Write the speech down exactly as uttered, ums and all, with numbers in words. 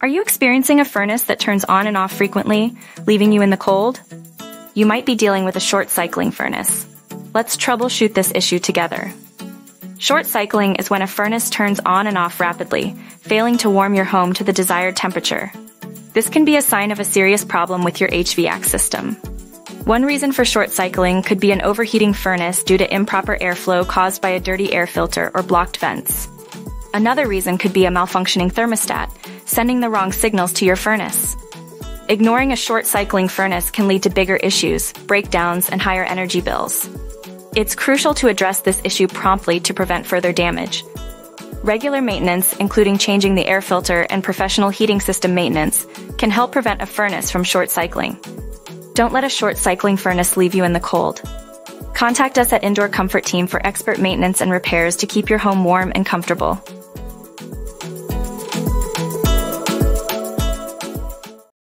Are you experiencing a furnace that turns on and off frequently, leaving you in the cold? You might be dealing with a short cycling furnace. Let's troubleshoot this issue together. Short cycling is when a furnace turns on and off rapidly, failing to warm your home to the desired temperature. This can be a sign of a serious problem with your H V A C system. One reason for short cycling could be an overheating furnace due to improper airflow caused by a dirty air filter or blocked vents. Another reason could be a malfunctioning thermostat, sending the wrong signals to your furnace. Ignoring a short cycling furnace can lead to bigger issues, breakdowns, and higher energy bills. It's crucial to address this issue promptly to prevent further damage. Regular maintenance, including changing the air filter and professional heating system maintenance, can help prevent a furnace from short cycling. Don't let a short cycling furnace leave you in the cold. Contact us at Indoor Comfort Team for expert maintenance and repairs to keep your home warm and comfortable.